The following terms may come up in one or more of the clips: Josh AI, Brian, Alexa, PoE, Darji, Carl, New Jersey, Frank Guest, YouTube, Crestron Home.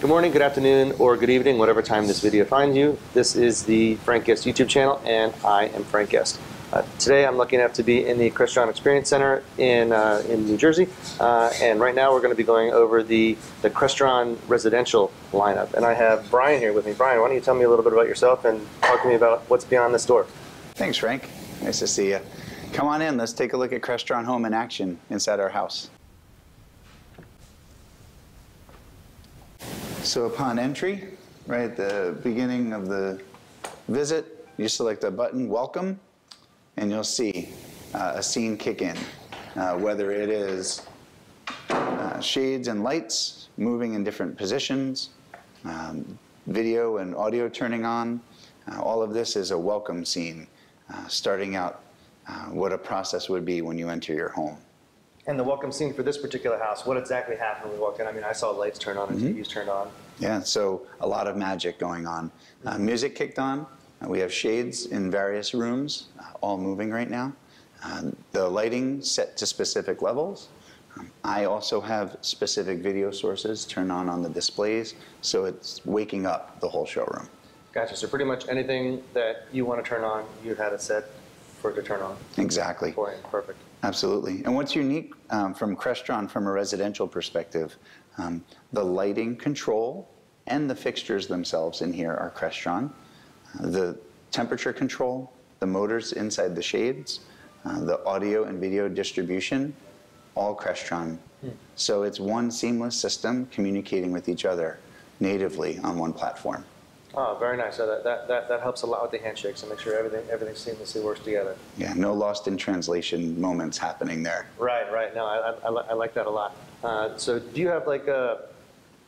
Good morning, good afternoon, or good evening, whatever time this video finds you. This is the Frank Guest YouTube channel, and I am Frank Guest. Today I'm lucky enough to be in the Crestron Experience Center in New Jersey, and right now we're going to be going over the Crestron residential lineup. And I have Brian here with me. Brian, why don't you tell me a little bit about yourself and talk to me about what's beyond this door? Thanks, Frank. Nice to see you. Come on in, let's take a look at Crestron Home in action inside our house. So upon entry, right at the beginning of the visit, you select the button Welcome, and you'll see a scene kick in, whether it is shades and lights moving in different positions, video and audio turning on. All of this is a welcome scene, starting out what a process would be when you enter your home. And the welcome scene for this particular house, what exactly happened when we walked in? I mean, I saw lights turn on and TVs turned on. Yeah, so a lot of magic going on. Music kicked on. We have shades in various rooms, all moving right now. The lighting set to specific levels. I also have specific video sources turned on the displays, so it's waking up the whole showroom. Gotcha, so pretty much anything that you want to turn on, you've had it set for it to turn on. Exactly. Perfect. Absolutely. And what's unique from Crestron from a residential perspective, the lighting control and the fixtures themselves in here are Crestron. The temperature control, the motors inside the shades, the audio and video distribution, all Crestron. So it's one seamless system communicating with each other natively on one platform. Oh, very nice. So that helps a lot with the handshakes and make sure everything seamlessly works together. Yeah, no lost in translation moments happening there. Right, right. No, I like that a lot. So do you have like a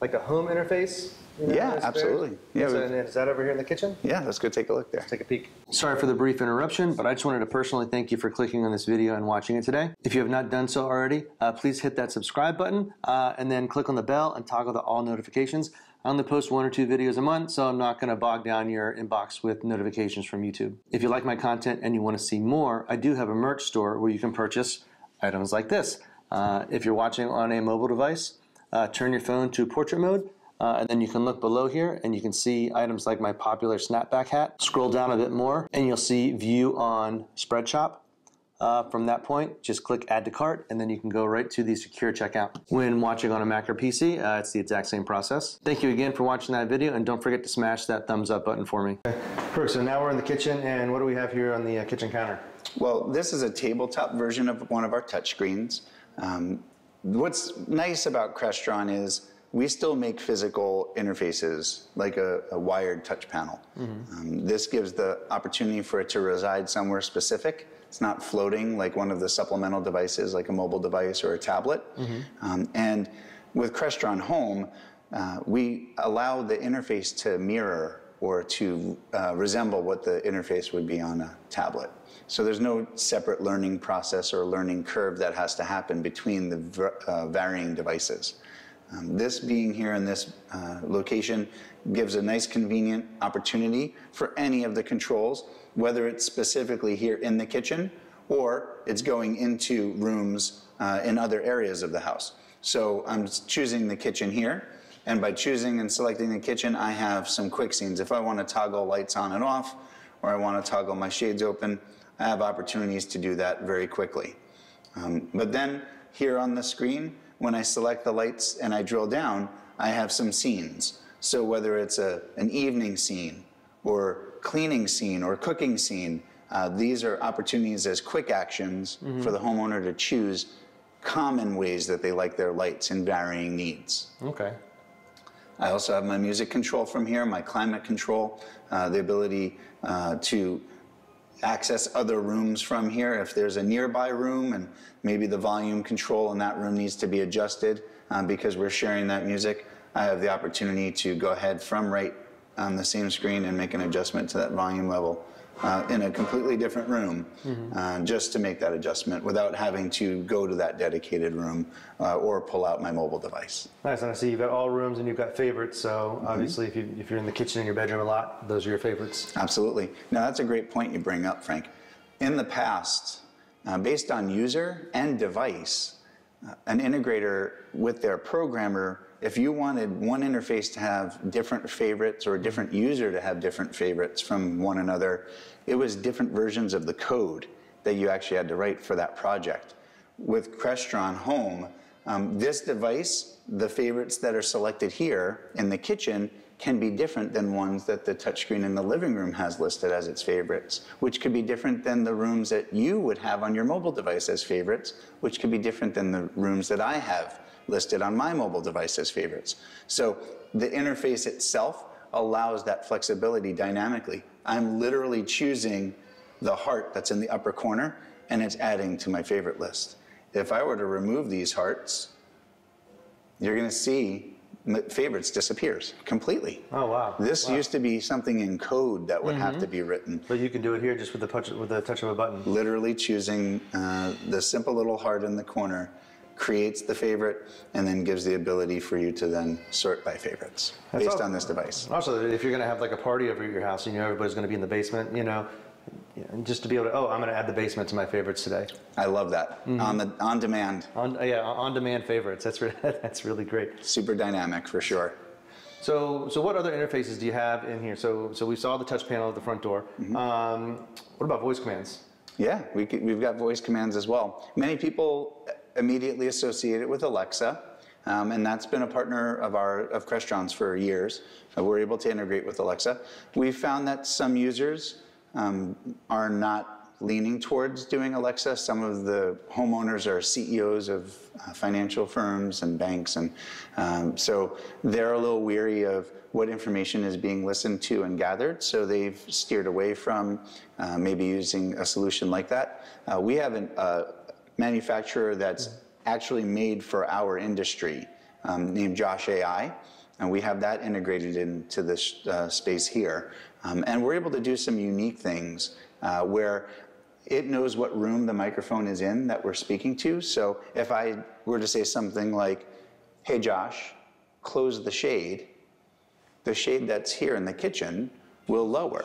home interface? You know, yeah, absolutely. Yeah, is that over here in the kitchen? Yeah, let's go take a look there. Let's take a peek. Sorry for the brief interruption, but I just wanted to personally thank you for clicking on this video and watching it today. If you have not done so already, please hit that subscribe button and then click on the bell and toggle to all notifications. I only post 1 or 2 videos a month, so I'm not going to bog down your inbox with notifications from YouTube. If you like my content and you want to see more, I do have a merch store where you can purchase items like this. If you're watching on a mobile device, turn your phone to portrait mode, and then you can look below here and you can see items like my popular snapback hat. Scroll down a bit more and you'll see view on spread shop. From that point, just click Add to Cart, and then you can go right to the secure checkout. When watching on a Mac or PC, it's the exact same process. Thank you again for watching that video, and don't forget to smash that thumbs up button for me. Okay, perfect. So now we're in the kitchen, and what do we have here on the kitchen counter? Well, this is a tabletop version of one of our touchscreens. What's nice about Crestron is we still make physical interfaces, like a wired touch panel. This gives the opportunity for it to reside somewhere specific. It's not floating like one of the supplemental devices, like a mobile device or a tablet. And with Crestron Home, we allow the interface to mirror or to resemble what the interface would be on a tablet. So there's no separate learning process or learning curve that has to happen between the varying devices. This being here in this location gives a nice convenient opportunity for any of the controls, whether it's specifically here in the kitchen or it's going into rooms in other areas of the house. So I'm choosing the kitchen here, and by choosing and selecting the kitchen, I have some quick scenes. If I want to toggle lights on and off, or I want to toggle my shades open, I have opportunities to do that very quickly. But then here on the screen, when I select the lights and I drill down, I have some scenes. So whether it's an evening scene or cleaning scene or cooking scene, these are opportunities as quick actions for the homeowner to choose common ways that they like their lights and varying needs. Okay. I also have my music control from here, my climate control, the ability to access other rooms from here. If there's a nearby room and maybe the volume control in that room needs to be adjusted because we're sharing that music, I have the opportunity to go ahead from right on the same screen and make an adjustment to that volume level in a completely different room just to make that adjustment without having to go to that dedicated room or pull out my mobile device. Nice, and I see you've got all rooms and you've got favorites, so obviously if you're in the kitchen and your bedroom a lot, those are your favorites. Absolutely. Now that's a great point you bring up, Frank. In the past, based on user and device, an integrator with their programmer If you wanted one interface to have different favorites or a different user to have different favorites from one another, it was different versions of the code that you actually had to write for that project. With Crestron Home, this device, the favorites that are selected here in the kitchen can be different than ones that the touchscreen in the living room has listed as its favorites, which could be different than the rooms that you would have on your mobile device as favorites, which could be different than the rooms that I have listed on my mobile device as favorites. So the interface itself allows that flexibility dynamically. I'm literally choosing the heart that's in the upper corner, and it's adding to my favorite list. If I were to remove these hearts, you're going to see favorites disappears completely. Oh, wow. This used to be something in code that would have to be written. But you can do it here just with the touch of a button. Literally choosing the simple little heart in the corner creates the favorite and then gives the ability for you to then sort by favorites based on this device. Also, if you're going to have like a party over at your house and you know everybody's going to be in the basement, you know, just to be able to, oh, I'm going to add the basement to my favorites today. I love that. On demand. On demand favorites. That's really great. Super dynamic for sure. So what other interfaces do you have in here? So we saw the touch panel at the front door. What about voice commands? Yeah, we've got voice commands as well. Many people immediately associate it with Alexa. And that's been a partner of Crestron's for years. We're able to integrate with Alexa. We've found that some users are not leaning towards doing Alexa. Some of the homeowners are CEOs of financial firms and banks, and so they're a little weary of what information is being listened to and gathered, so they've steered away from maybe using a solution like that. We have a manufacturer that's actually made for our industry named Josh AI, and we have that integrated into this space here. And we're able to do some unique things where it knows what room the microphone is in that we're speaking to. So if I were to say something like, hey Josh, close the shade that's here in the kitchen will lower.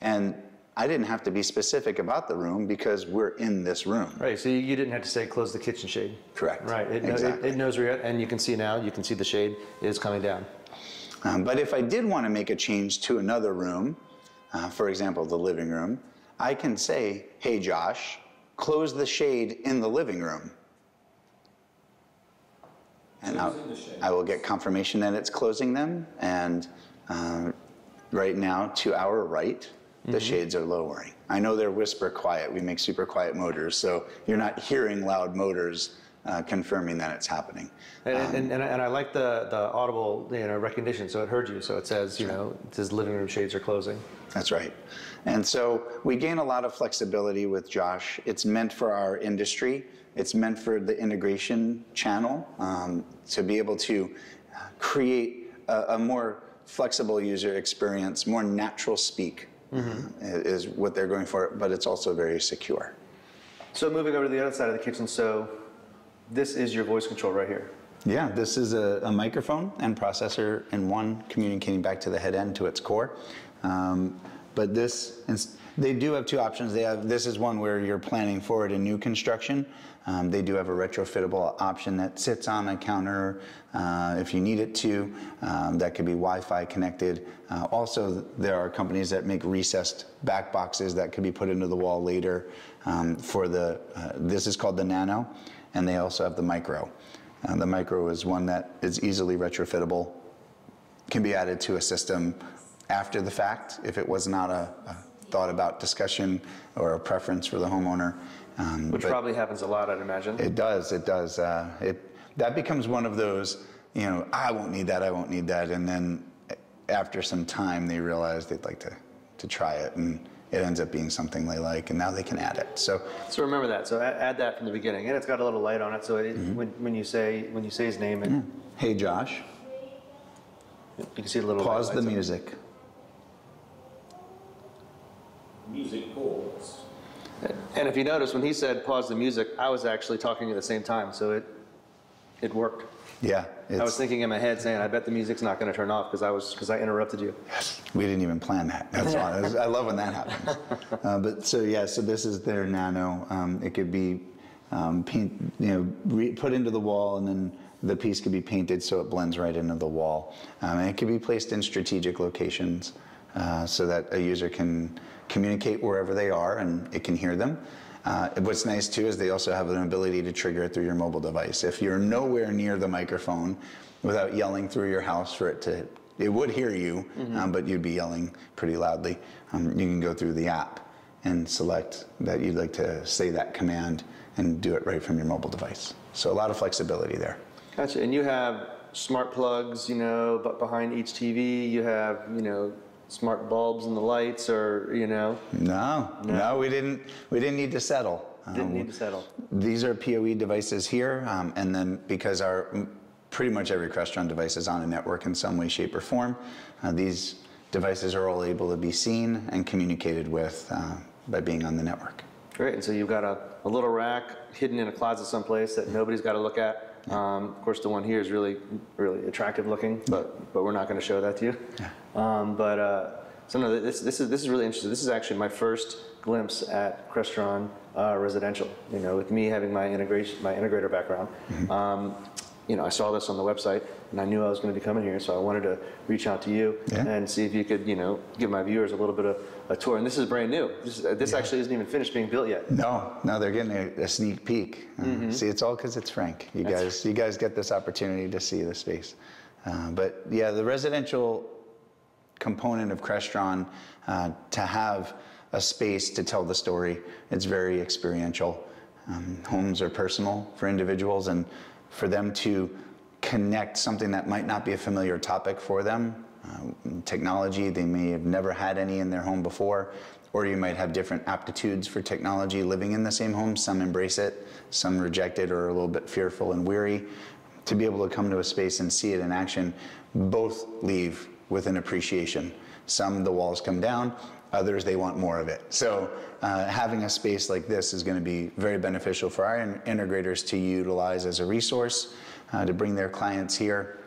And I didn't have to be specific about the room because we're in this room. Right, so you didn't have to say close the kitchen shade. Correct. Right, it knows where you're at, and you can see now, you can see the shade is coming down. But if I did want to make a change to another room, for example, the living room, I can say, hey Josh, close the shade in the living room. And I will get confirmation that it's closing them, and right now, to our right, the shades are lowering. I know they're whisper quiet. We make super quiet motors, so you're not hearing loud motors confirming that it's happening. And I like the audible recognition, so it heard you. So it says, it says living room shades are closing. That's right. And so we gain a lot of flexibility with Josh. It's meant for our industry. It's meant for the integration channel to be able to create a more flexible user experience, more natural speak. Is what they're going for, but it's also very secure. So moving over to the other side of the kitchen, so this is your voice control right here. Yeah, this is a microphone and processor in one communicating back to the head end to its core. But they do have two options. This is one where you're planning forward a new construction. They do have a retrofittable option that sits on a counter if you need it to. That could be Wi-Fi connected. Also, there are companies that make recessed back boxes that could be put into the wall later. This is called the Nano, and they also have the Micro. The Micro is one that is easily retrofittable, can be added to a system after the fact if it was not a thought about discussion or a preference for the homeowner. Which probably happens a lot, I'd imagine. It does, it does. That becomes one of those, I won't need that, I won't need that. And then after some time, they realize they'd like to try it, and it ends up being something they like, and now they can add it. So remember that, so add that from the beginning. And it's got a little light on it, so when you say his name. And hey, Josh. You can see a little pause the music. Music pause. And if you notice, when he said pause the music, I was actually talking at the same time, so it worked. Yeah. I was thinking in my head saying, I bet the music's not going to turn off because I interrupted you. Yes, we didn't even plan that. That's all. I love when that happens. So this is their Nano. It could be put into the wall and then the piece could be painted so it blends right into the wall. And it could be placed in strategic locations so that a user can communicate wherever they are and it can hear them. What's nice too is they also have an ability to trigger it through your mobile device. If you're nowhere near the microphone, without yelling through your house for it to, it would hear you, but you'd be yelling pretty loudly. You can go through the app and select that you'd like to say that command and do it right from your mobile device. So a lot of flexibility there. Gotcha. And you have smart plugs, you know, but behind each TV. You have, you know, smart bulbs and the lights, or you know. No, we didn't need to settle. Didn't need to settle. These are PoE devices here, and then because our pretty much every Crestron device is on a network in some way, shape, or form, these devices are all able to be seen and communicated with by being on the network. Great. And so you've got a little rack hidden in a closet someplace that nobody's got to look at. Of course, the one here is really, really attractive looking, but we're not going to show that to you. Yeah. So no, this is really interesting. This is actually my first glimpse at Crestron residential. You know, with me having my integrator background, you know, I saw this on the website and I knew I was going to be coming here, so I wanted to reach out to you and see if you could, you know, give my viewers a little bit of a tour. And this is brand new. This actually isn't even finished being built yet. No, they're getting a sneak peek. See, it's all because it's Frank. You guys get this opportunity to see the space. But yeah, the residential component of Crestron, to have a space to tell the story, it's very experiential. Homes are personal for individuals, and for them to connect something that might not be a familiar topic for them, technology, they may have never had any in their home before, or you might have different aptitudes for technology living in the same home. Some embrace it, some reject it, or are a little bit fearful and weary. To be able to come to a space and see it in action, both leave with an appreciation. Some, the walls come down, others, they want more of it. So having a space like this is going to be very beneficial for our integrators to utilize as a resource, to bring their clients here,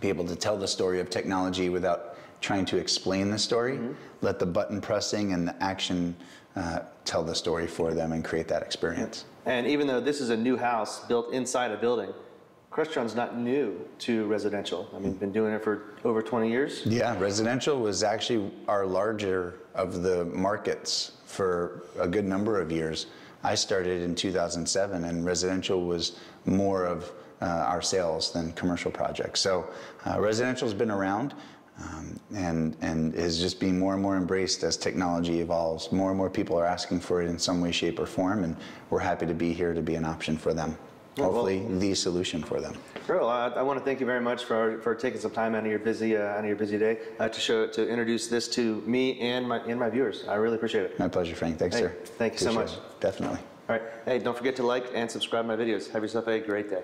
be able to tell the story of technology without trying to explain the story. Let the button pressing and the action tell the story for them and create that experience. And even though this is a new house built inside a building, Crestron's not new to residential. I mean, been doing it for over 20 years. Yeah, residential was actually our larger of the markets for a good number of years. I started in 2007, and residential was more of our sales than commercial projects. So residential's been around and is just being more and more embraced as technology evolves. More and more people are asking for it in some way, shape, or form, and we're happy to be here to be an option for them. Hopefully, the solution for them. Carl, I want to thank you very much for taking some time out of your busy day to introduce this to me and my viewers. I really appreciate it. My pleasure, Frank. Thanks, sir. Thank you so much. Appreciate it. Definitely. All right. Hey, don't forget to like and subscribe to my videos. Have yourself a great day.